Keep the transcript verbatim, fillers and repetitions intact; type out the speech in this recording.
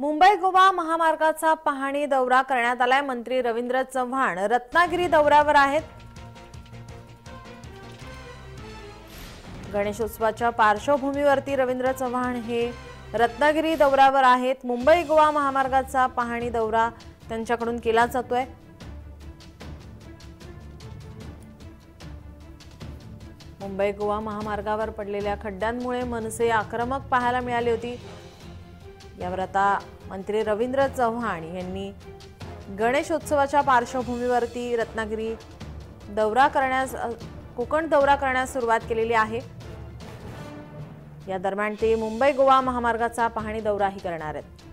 मुंबई गोवा महामार्गाचा पाहणी दौरा करण्यात आलाय। मंत्री रवींद्र चव्हाण रत्नागिरी दौऱ्यावर आहेत। गणेशोत्सवाच्या पार्श्वभूमीवरती रवींद्र चव्हाण हे रत्नागिरी दौऱ्यावर आहेत। मुंबई गोवा महामार्गाचा पाहणी दौरा त्यांच्याकडून केला जातोय। मुंबई गोवा महामार्गावर पडलेल्या खड्ड्यांमुळे मनसे आक्रमक पाहायला मिळाली होती। यावर आता मंत्री रवींद्र चव्हाण यांनी गणेशोत्सवाच्या पार्श्वभूमीवरती रत्नागिरी दौरा करण्यास कोकण दौरा करण्यास सुरुवात केलेली आहे। या दरम्यान ते मुंबई गोवा महामार्गाचा पाहणी दौराही करणार आहेत।